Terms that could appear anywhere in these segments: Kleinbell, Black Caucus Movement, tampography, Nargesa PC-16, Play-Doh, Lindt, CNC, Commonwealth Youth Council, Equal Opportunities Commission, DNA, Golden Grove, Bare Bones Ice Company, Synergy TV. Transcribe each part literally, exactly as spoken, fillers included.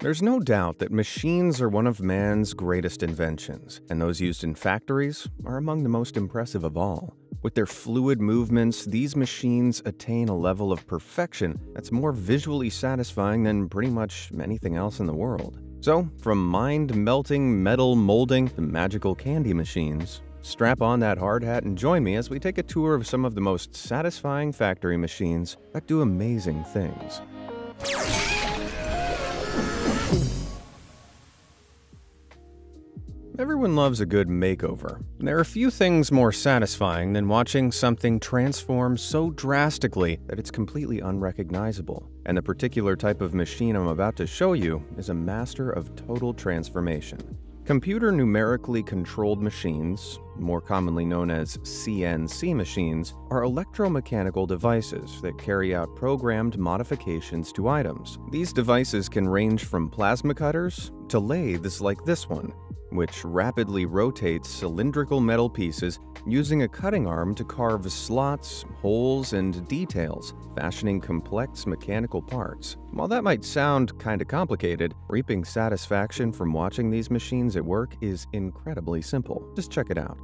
There's no doubt that machines are one of man's greatest inventions, and those used in factories are among the most impressive of all. With their fluid movements, these machines attain a level of perfection that's more visually satisfying than pretty much anything else in the world. So, from mind-melting metal molding to magical candy machines, strap on that hard hat and join me as we take a tour of some of the most satisfying factory machines that do amazing things. Everyone loves a good makeover. There are few things more satisfying than watching something transform so drastically that it's completely unrecognizable. And the particular type of machine I'm about to show you is a master of total transformation. Computer numerically controlled machines, more commonly known as C N C machines, are electromechanical devices that carry out programmed modifications to items. These devices can range from plasma cutters to lathes like this one, which rapidly rotates cylindrical metal pieces using a cutting arm to carve slots, holes, and details, fashioning complex mechanical parts. While that might sound kinda complicated, reaping satisfaction from watching these machines at work is incredibly simple. Just check it out.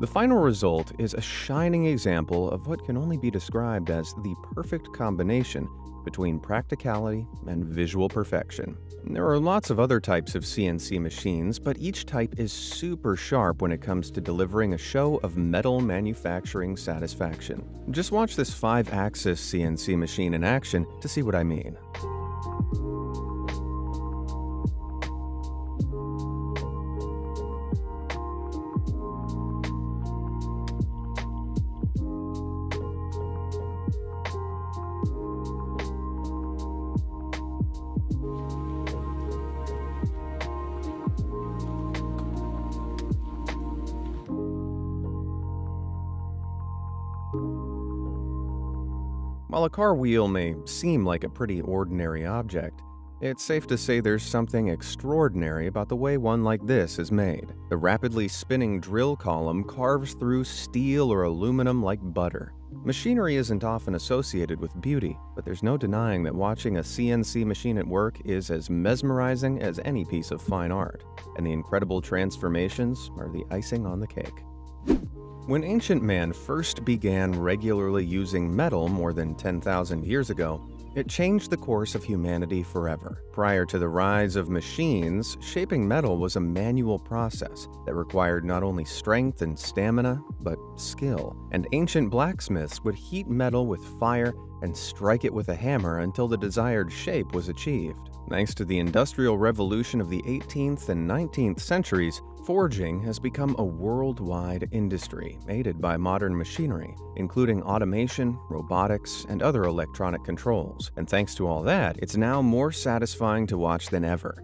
The final result is a shining example of what can only be described as the perfect combination between practicality and visual perfection. There are lots of other types of C N C machines, but each type is super sharp when it comes to delivering a show of metal manufacturing satisfaction. Just watch this five-axis C N C machine in action to see what I mean. While a car wheel may seem like a pretty ordinary object, it's safe to say there's something extraordinary about the way one like this is made. The rapidly spinning drill column carves through steel or aluminum like butter. Machinery isn't often associated with beauty, but there's no denying that watching a C N C machine at work is as mesmerizing as any piece of fine art, and the incredible transformations are the icing on the cake. When ancient man first began regularly using metal more than ten thousand years ago, it changed the course of humanity forever. Prior to the rise of machines, shaping metal was a manual process that required not only strength and stamina, but skill. And ancient blacksmiths would heat metal with fire and strike it with a hammer until the desired shape was achieved. Thanks to the Industrial Revolution of the eighteenth and nineteenth centuries, forging has become a worldwide industry, aided by modern machinery, including automation, robotics, and other electronic controls. And thanks to all that, it's now more satisfying to watch than ever.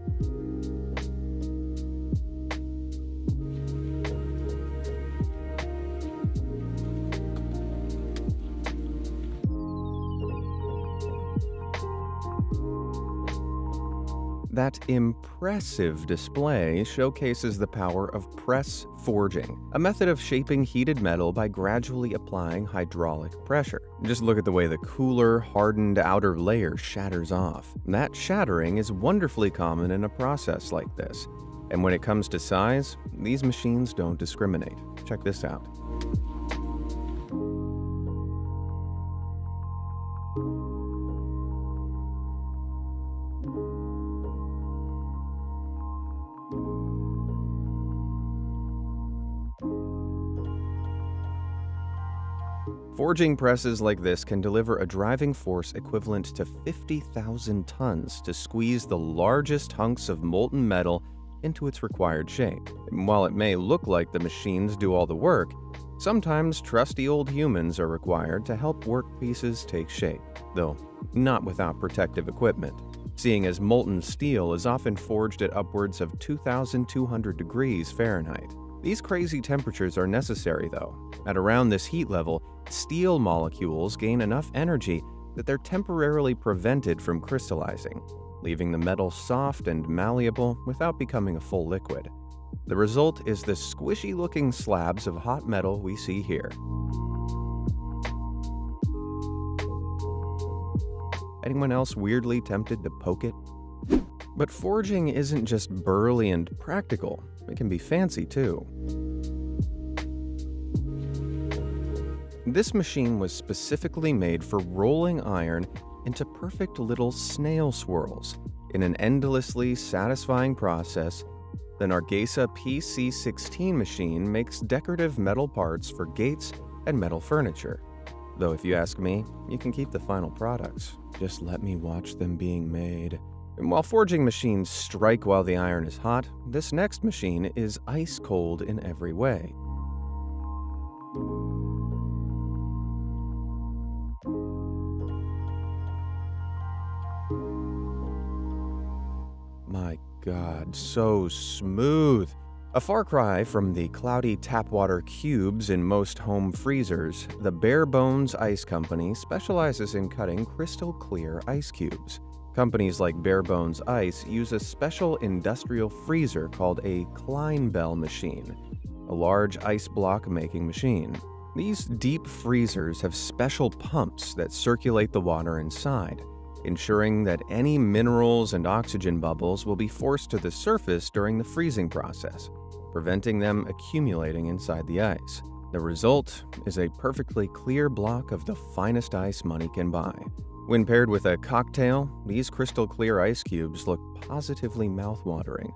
That impressive display showcases the power of press forging, a method of shaping heated metal by gradually applying hydraulic pressure. Just look at the way the cooler, hardened outer layer shatters off. That shattering is wonderfully common in a process like this. And when it comes to size, these machines don't discriminate. Check this out. Forging presses like this can deliver a driving force equivalent to fifty thousand tons to squeeze the largest hunks of molten metal into its required shape. And while it may look like the machines do all the work, sometimes trusty old humans are required to help workpieces take shape, though not without protective equipment, seeing as molten steel is often forged at upwards of two thousand two hundred degrees Fahrenheit. These crazy temperatures are necessary, though. At around this heat level, steel molecules gain enough energy that they're temporarily prevented from crystallizing, leaving the metal soft and malleable without becoming a full liquid. The result is the squishy-looking slabs of hot metal we see here. Anyone else weirdly tempted to poke it? But forging isn't just burly and practical, it can be fancy too. This machine was specifically made for rolling iron into perfect little snail swirls in an endlessly satisfying process. The Nargesa P C sixteen machine makes decorative metal parts for gates and metal furniture. Though if you ask me, you can keep the final products. Just let me watch them being made. And while forging machines strike while the iron is hot, this next machine is ice cold in every way. My God, so smooth! A far cry from the cloudy tap water cubes in most home freezers, the Bare Bones Ice Company specializes in cutting crystal clear ice cubes. Companies like Bare Bones Ice use a special industrial freezer called a Kleinbell machine, a large ice block making machine. These deep freezers have special pumps that circulate the water inside, ensuring that any minerals and oxygen bubbles will be forced to the surface during the freezing process, preventing them accumulating inside the ice. The result is a perfectly clear block of the finest ice money can buy. When paired with a cocktail, these crystal clear ice cubes look positively mouthwatering,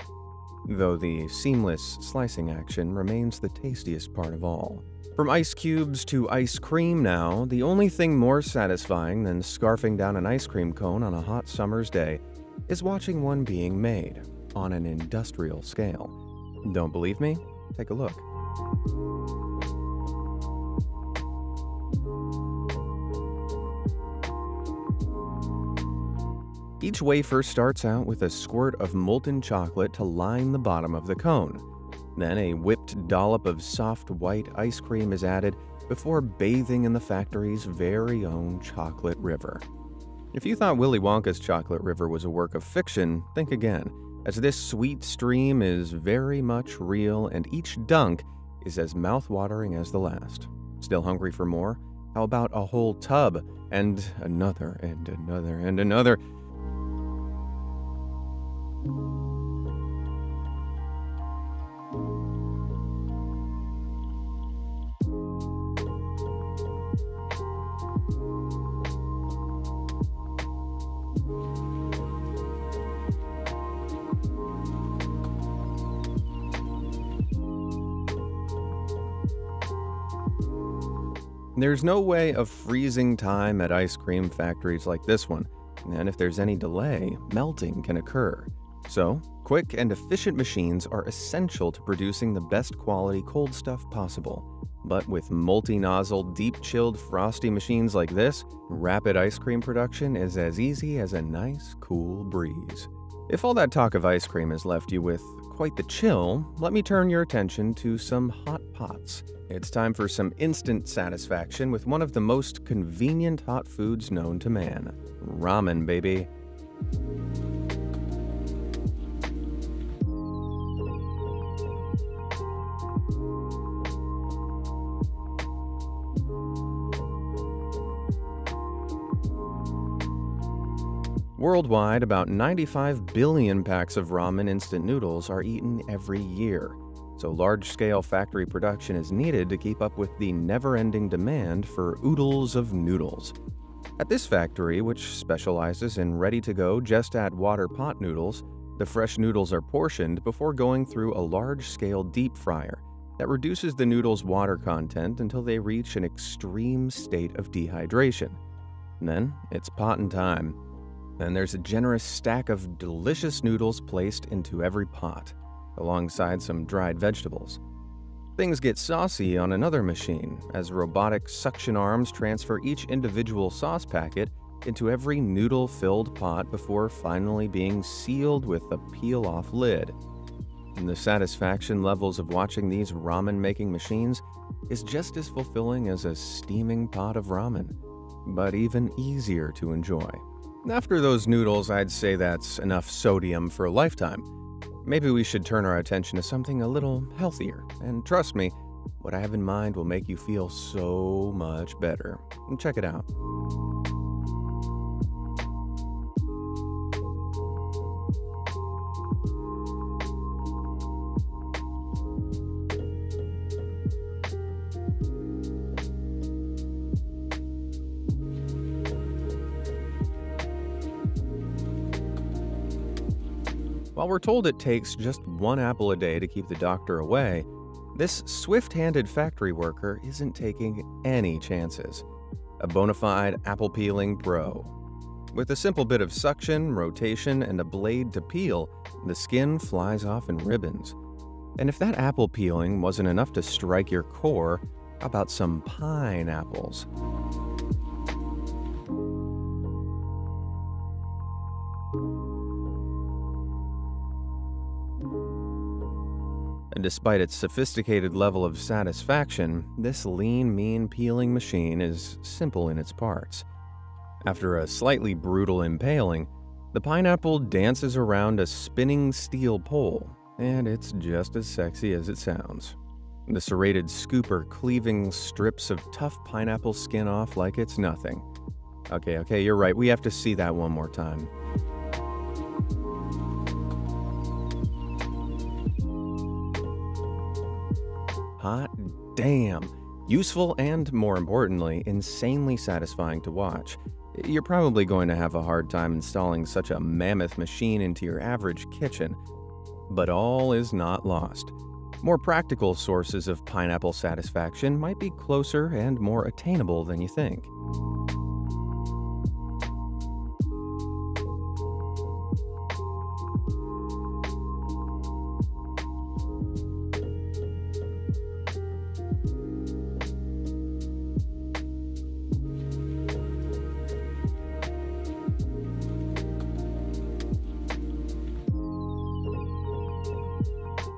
though the seamless slicing action remains the tastiest part of all. From ice cubes to ice cream now, the only thing more satisfying than scarfing down an ice cream cone on a hot summer's day is watching one being made on an industrial scale. Don't believe me? Take a look. Each wafer starts out with a squirt of molten chocolate to line the bottom of the cone. Then a whipped dollop of soft white ice cream is added before bathing in the factory's very own chocolate river. If you thought Willy Wonka's chocolate river was a work of fiction, think again, as this sweet stream is very much real and each dunk is as mouthwatering as the last. Still hungry for more? How about a whole tub and another and another and another? There's no way of freezing time at ice cream factories like this one, and if there's any delay, melting can occur. So, quick and efficient machines are essential to producing the best quality cold stuff possible. But with multi-nozzle, deep-chilled, frosty machines like this, rapid ice cream production is as easy as a nice, cool breeze. If all that talk of ice cream has left you with quite the chill, let me turn your attention to some hot pots. It's time for some instant satisfaction with one of the most convenient hot foods known to man. Ramen, baby. Worldwide, about ninety-five billion packs of ramen instant noodles are eaten every year, so large-scale factory production is needed to keep up with the never-ending demand for oodles of noodles. At this factory, which specializes in ready-to-go just-add-water pot noodles, the fresh noodles are portioned before going through a large-scale deep fryer that reduces the noodle's water content until they reach an extreme state of dehydration. And then it's potting time. Then there's a generous stack of delicious noodles placed into every pot, alongside some dried vegetables. Things get saucy on another machine, as robotic suction arms transfer each individual sauce packet into every noodle-filled pot before finally being sealed with a peel-off lid. And the satisfaction levels of watching these ramen-making machines is just as fulfilling as a steaming pot of ramen, but even easier to enjoy. After those noodles, I'd say that's enough sodium for a lifetime. Maybe we should turn our attention to something a little healthier, and trust me, what I have in mind will make you feel so much better. Check it out. While we're told it takes just one apple a day to keep the doctor away, this swift-handed factory worker isn't taking any chances. A bona fide apple-peeling pro. With a simple bit of suction, rotation, and a blade to peel, the skin flies off in ribbons. And if that apple peeling wasn't enough to strike your core, how about some pineapples? And despite its sophisticated level of satisfaction, this lean, mean peeling machine is simple in its parts. After a slightly brutal impaling, the pineapple dances around a spinning steel pole, and it's just as sexy as it sounds. The serrated scooper cleaving strips of tough pineapple skin off like it's nothing. Okay, okay, you're right, we have to see that one more time. Hot damn! Useful and, more importantly, insanely satisfying to watch. You're probably going to have a hard time installing such a mammoth machine into your average kitchen. But all is not lost. More practical sources of pineapple satisfaction might be closer and more attainable than you think.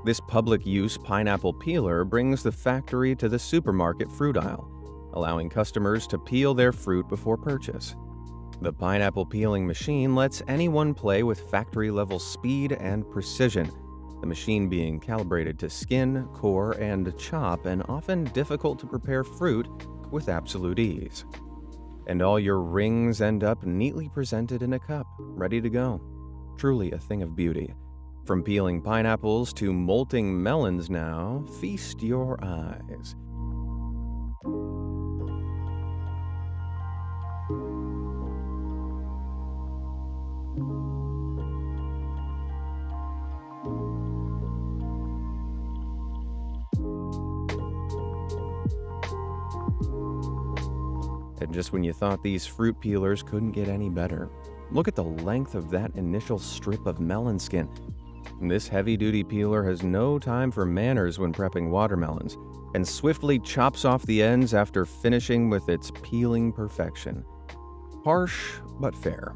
This public-use pineapple peeler brings the factory to the supermarket fruit aisle, allowing customers to peel their fruit before purchase. The pineapple peeling machine lets anyone play with factory-level speed and precision, the machine being calibrated to skin, core, and chop an often difficult-to-prepare fruit with absolute ease. And all your rings end up neatly presented in a cup, ready to go. Truly a thing of beauty. From peeling pineapples to molting melons now, feast your eyes. And just when you thought these fruit peelers couldn't get any better, look at the length of that initial strip of melon skin. This heavy-duty peeler has no time for manners when prepping watermelons, and swiftly chops off the ends after finishing with its peeling perfection. Harsh, but fair.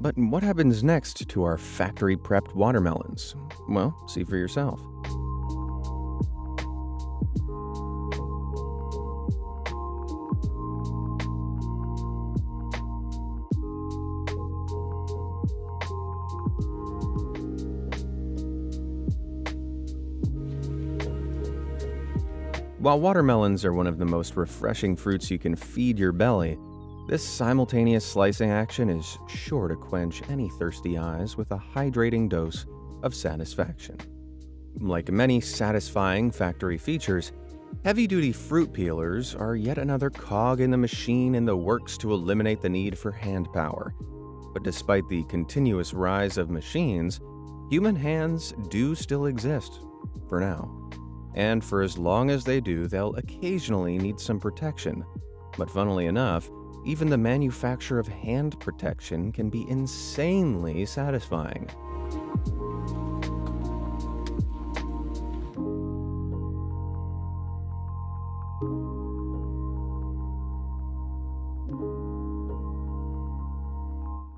But what happens next to our factory-prepped watermelons? Well, see for yourself. While watermelons are one of the most refreshing fruits you can feed your belly, this simultaneous slicing action is sure to quench any thirsty eyes with a hydrating dose of satisfaction. Like many satisfying factory features, heavy-duty fruit peelers are yet another cog in the machine in the works to eliminate the need for hand power. But despite the continuous rise of machines, human hands do still exist, for now. and for as long as they do, they'll occasionally need some protection. But funnily enough, even the manufacture of hand protection can be insanely satisfying.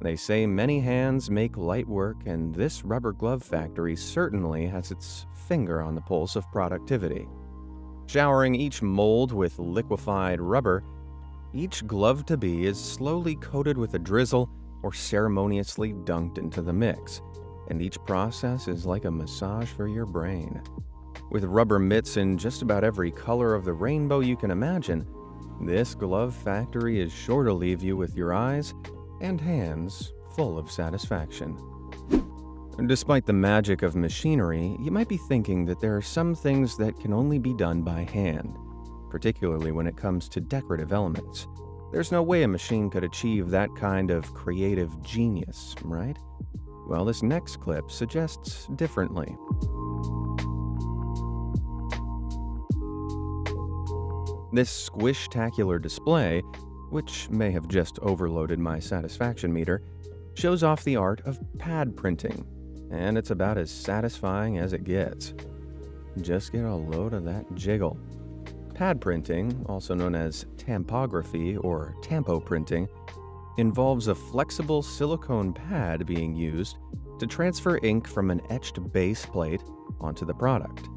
They say many hands make light work, and this rubber glove factory certainly has its finger on the pulse of productivity. Showering each mold with liquefied rubber, each glove to be is slowly coated with a drizzle or ceremoniously dunked into the mix, and each process is like a massage for your brain. With rubber mitts in just about every color of the rainbow you can imagine, this glove factory is sure to leave you with your eyes and hands full of satisfaction. Despite the magic of machinery, you might be thinking that there are some things that can only be done by hand, particularly when it comes to decorative elements. There's no way a machine could achieve that kind of creative genius, right? Well, this next clip suggests differently. This squish-tacular display, which may have just overloaded my satisfaction meter, shows off the art of pad printing, and it's about as satisfying as it gets. Just get a load of that jiggle. Pad printing, also known as tampography or tampo printing, involves a flexible silicone pad being used to transfer ink from an etched base plate onto the product.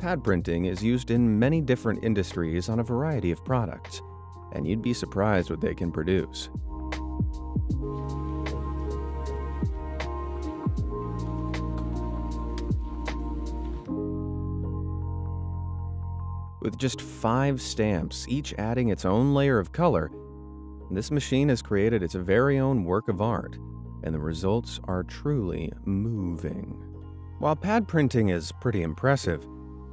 Pad printing is used in many different industries on a variety of products, and you'd be surprised what they can produce. With just five stamps, each adding its own layer of color, this machine has created its very own work of art, and the results are truly moving. While pad printing is pretty impressive,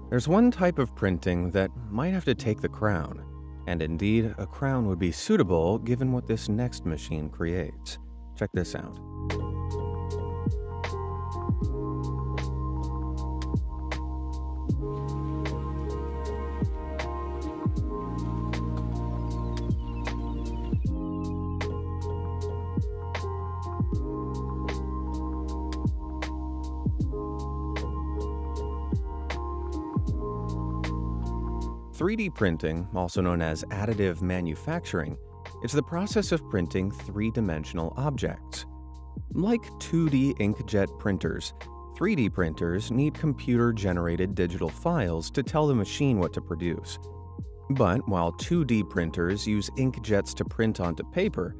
there's one type of printing that might have to take the crown. And indeed, a crown would be suitable given what this next machine creates. Check this out. three D printing, also known as additive manufacturing, is the process of printing three-dimensional objects. Like two D inkjet printers, three D printers need computer-generated digital files to tell the machine what to produce. But while two D printers use inkjets to print onto paper,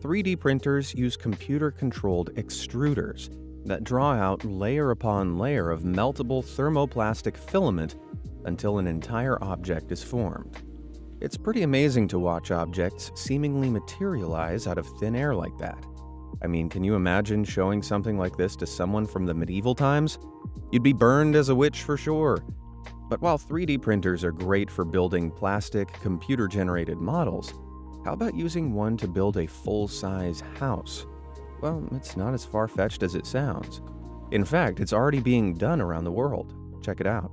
three D printers use computer-controlled extruders that draw out layer upon layer of meltable thermoplastic filament until an entire object is formed. It's pretty amazing to watch objects seemingly materialize out of thin air like that. I mean, can you imagine showing something like this to someone from the medieval times? You'd be burned as a witch for sure. But while three D printers are great for building plastic, computer-generated models, how about using one to build a full-size house? Well, it's not as far-fetched as it sounds. In fact, it's already being done around the world. Check it out.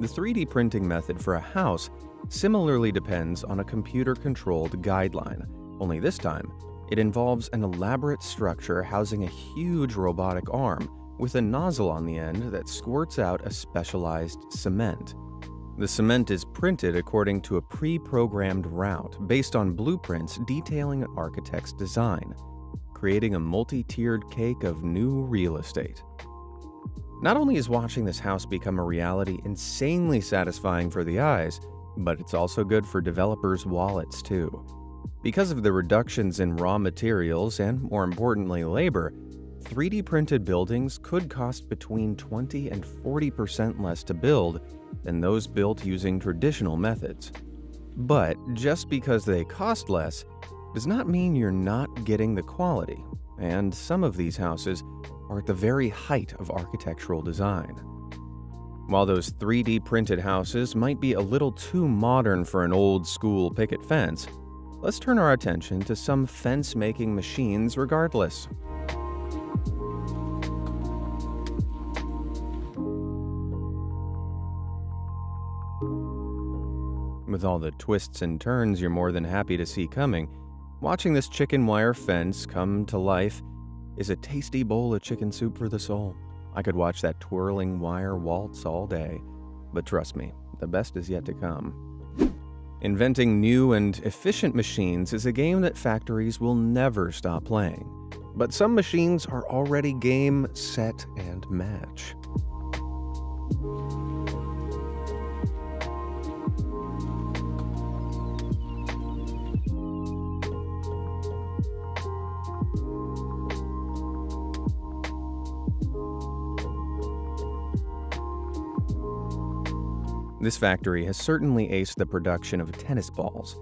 The three D printing method for a house similarly depends on a computer-controlled guideline, only this time it involves an elaborate structure housing a huge robotic arm with a nozzle on the end that squirts out a specialized cement. The cement is printed according to a pre-programmed route based on blueprints detailing an architect's design, creating a multi-tiered cake of new real estate. Not only is watching this house become a reality insanely satisfying for the eyes, but it's also good for developers' wallets too. Because of the reductions in raw materials and, more importantly, labor, three D printed buildings could cost between twenty and forty percent less to build than those built using traditional methods. But just because they cost less does not mean you're not getting the quality, and some of these houses are at the very height of architectural design. While those three D printed houses might be a little too modern for an old-school picket fence, let's turn our attention to some fence-making machines regardless. With all the twists and turns you're more than happy to see coming, watching this chicken wire fence come to life is a tasty bowl of chicken soup for the soul. I could watch that twirling wire waltz all day, but trust me, the best is yet to come. Inventing new and efficient machines is a game that factories will never stop playing, but some machines are already game, set, and match. This factory has certainly aced the production of tennis balls,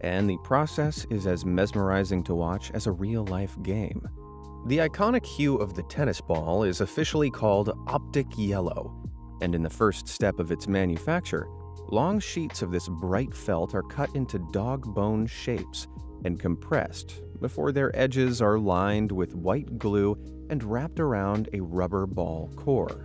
and the process is as mesmerizing to watch as a real-life game. The iconic hue of the tennis ball is officially called optic yellow, and in the first step of its manufacture, long sheets of this bright felt are cut into dog bone shapes and compressed before their edges are lined with white glue and wrapped around a rubber ball core.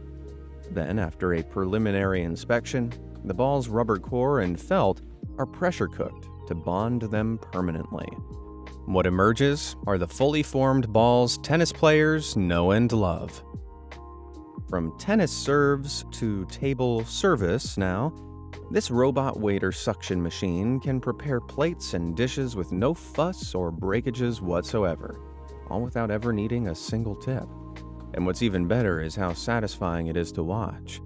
Then, after a preliminary inspection, the ball's rubber core and felt are pressure cooked to bond them permanently. What emerges are the fully formed balls tennis players know and love. From tennis serves to table service now, this robot waiter suction machine can prepare plates and dishes with no fuss or breakages whatsoever, all without ever needing a single tip. And what's even better is how satisfying it is to watch.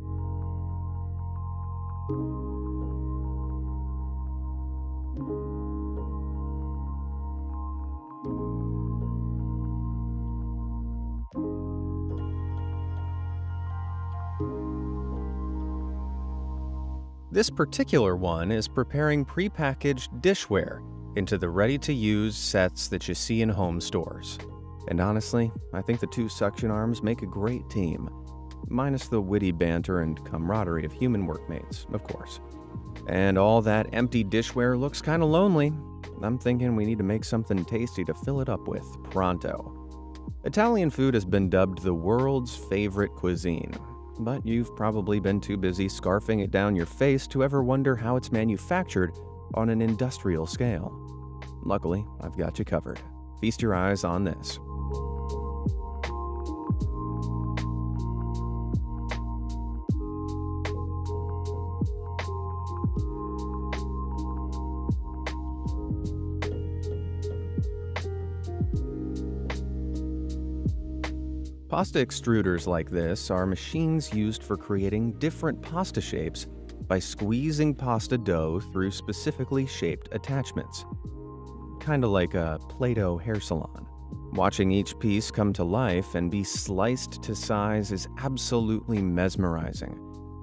This particular one is preparing pre-packaged dishware into the ready-to-use sets that you see in home stores. And honestly, I think the two suction arms make a great team, minus the witty banter and camaraderie of human workmates, of course. And all that empty dishware looks kind of lonely. I'm thinking we need to make something tasty to fill it up with pronto. Italian food has been dubbed the world's favorite cuisine, but you've probably been too busy scarfing it down your face to ever wonder how it's manufactured on an industrial scale. Luckily, I've got you covered. Feast your eyes on this. Pasta extruders like this are machines used for creating different pasta shapes by squeezing pasta dough through specifically shaped attachments. Kinda like a Play-Doh hair salon. Watching each piece come to life and be sliced to size is absolutely mesmerizing,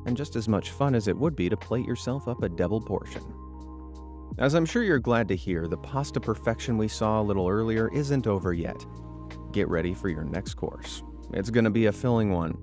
and just as much fun as it would be to plate yourself up a double portion. As I'm sure you're glad to hear, the pasta perfection we saw a little earlier isn't over yet. Get ready for your next course. It's gonna be a filling one.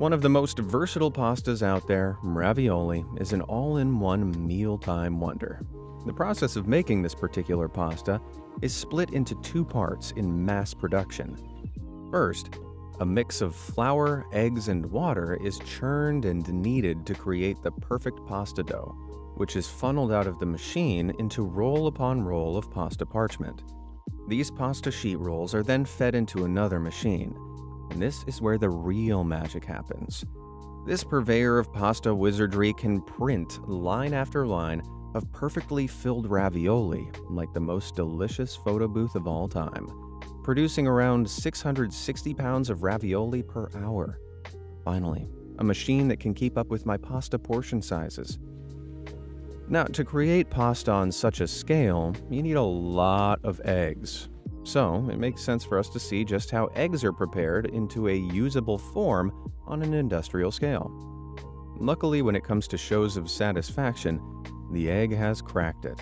One of the most versatile pastas out there, ravioli, is an all-in-one mealtime wonder. The process of making this particular pasta is split into two parts in mass production. First, a mix of flour, eggs, and water is churned and kneaded to create the perfect pasta dough, which is funneled out of the machine into roll upon roll of pasta parchment. These pasta sheet rolls are then fed into another machine. And this is where the real magic happens. This purveyor of pasta wizardry can print line after line of perfectly filled ravioli, like the most delicious photo booth of all time, producing around six hundred sixty pounds of ravioli per hour. Finally, a machine that can keep up with my pasta portion sizes. Now, to create pasta on such a scale, you need a lot of eggs. So, it makes sense for us to see just how eggs are prepared into a usable form on an industrial scale. Luckily, when it comes to shows of satisfaction, the egg has cracked it.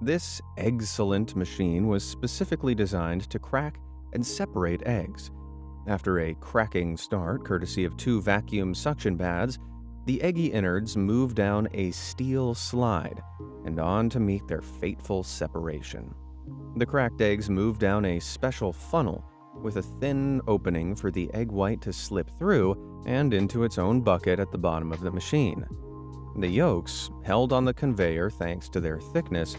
This egg-cellent machine was specifically designed to crack and separate eggs. After a cracking start, courtesy of two vacuum suction pads, the eggy innards move down a steel slide and on to meet their fateful separation. The cracked eggs move down a special funnel with a thin opening for the egg white to slip through and into its own bucket at the bottom of the machine. The yolks, held on the conveyor thanks to their thickness,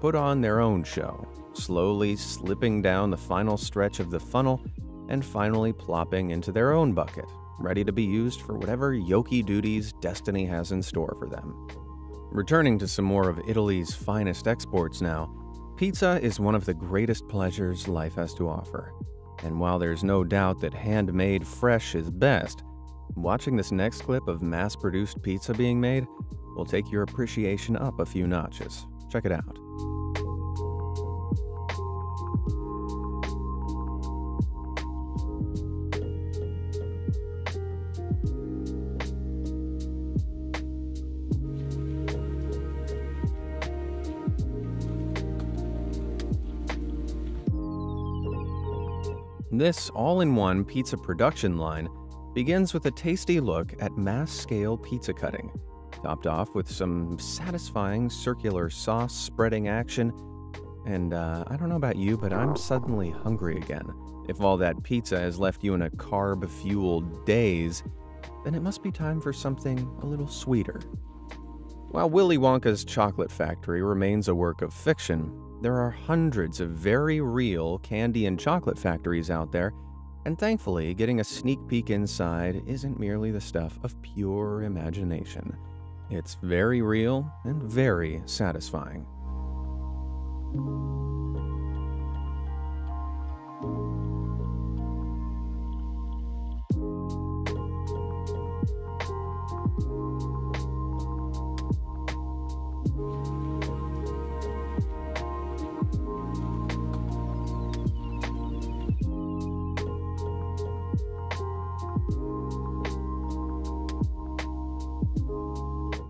put on their own show, slowly slipping down the final stretch of the funnel and finally plopping into their own bucket, ready to be used for whatever yolky duties destiny has in store for them. Returning to some more of Italy's finest exports now, pizza is one of the greatest pleasures life has to offer. And while there's no doubt that handmade fresh is best, watching this next clip of mass-produced pizza being made will take your appreciation up a few notches. Check it out. This all-in-one pizza production line begins with a tasty look at mass-scale pizza cutting, topped off with some satisfying circular sauce spreading action. And uh, I don't know about you, but I'm suddenly hungry again. If all that pizza has left you in a carb-fueled daze, then it must be time for something a little sweeter. While Willy Wonka's Chocolate Factory remains a work of fiction, there are hundreds of very real candy and chocolate factories out there, and thankfully, getting a sneak peek inside isn't merely the stuff of pure imagination. It's very real and very satisfying.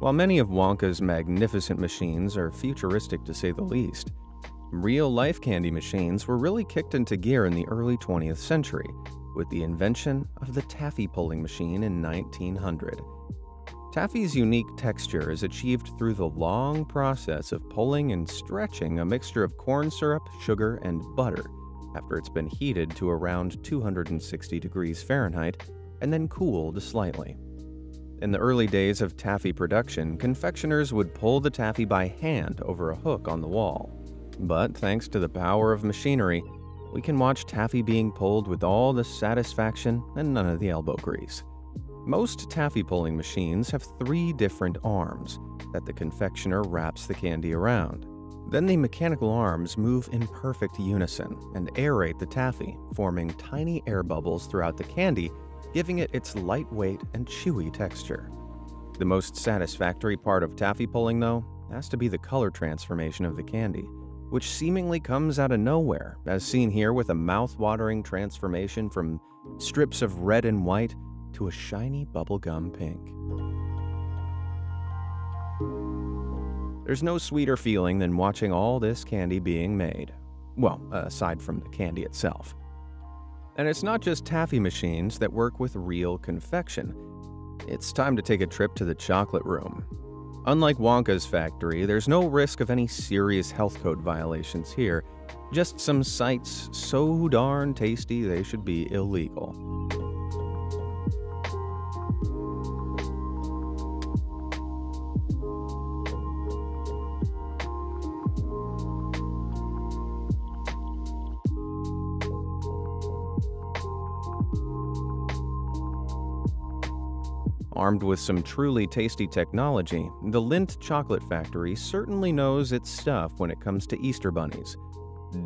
While many of Wonka's magnificent machines are futuristic to say the least, real-life candy machines were really kicked into gear in the early twentieth century with the invention of the taffy pulling machine in nineteen hundred. Taffy's unique texture is achieved through the long process of pulling and stretching a mixture of corn syrup, sugar, and butter after it's been heated to around two hundred sixty degrees Fahrenheit and then cooled slightly. In the early days of taffy production, confectioners would pull the taffy by hand over a hook on the wall. But thanks to the power of machinery, we can watch taffy being pulled with all the satisfaction and none of the elbow grease. Most taffy pulling machines have three different arms that the confectioner wraps the candy around. Then the mechanical arms move in perfect unison and aerate the taffy, forming tiny air bubbles throughout the candy, giving it its lightweight and chewy texture. The most satisfactory part of taffy pulling, though, has to be the color transformation of the candy, which seemingly comes out of nowhere, as seen here with a mouth-watering transformation from strips of red and white to a shiny bubblegum pink. There's no sweeter feeling than watching all this candy being made. Well, aside from the candy itself. And it's not just taffy machines that work with real confection. It's time to take a trip to the chocolate room. Unlike Wonka's factory, there's no risk of any serious health code violations here, just some sights so darn tasty they should be illegal. Armed with some truly tasty technology, the Lindt Chocolate Factory certainly knows its stuff when it comes to Easter bunnies.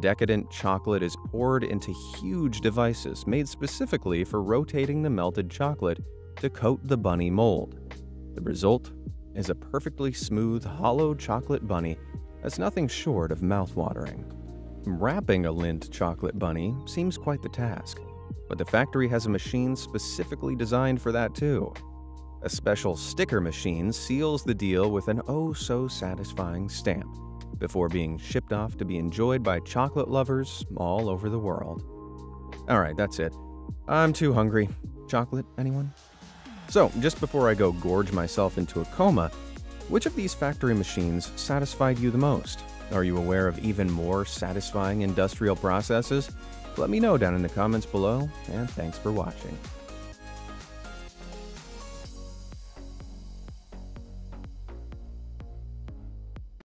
Decadent chocolate is poured into huge devices made specifically for rotating the melted chocolate to coat the bunny mold. The result is a perfectly smooth, hollow chocolate bunny that's nothing short of mouthwatering. Wrapping a Lindt chocolate bunny seems quite the task, but the factory has a machine specifically designed for that too. A special sticker machine seals the deal with an oh-so-satisfying stamp before being shipped off to be enjoyed by chocolate lovers all over the world. Alright, that's it. I'm too hungry. Chocolate, anyone? So, just before I go gorge myself into a coma, which of these factory machines satisfied you the most? Are you aware of even more satisfying industrial processes? Let me know down in the comments below, and thanks for watching.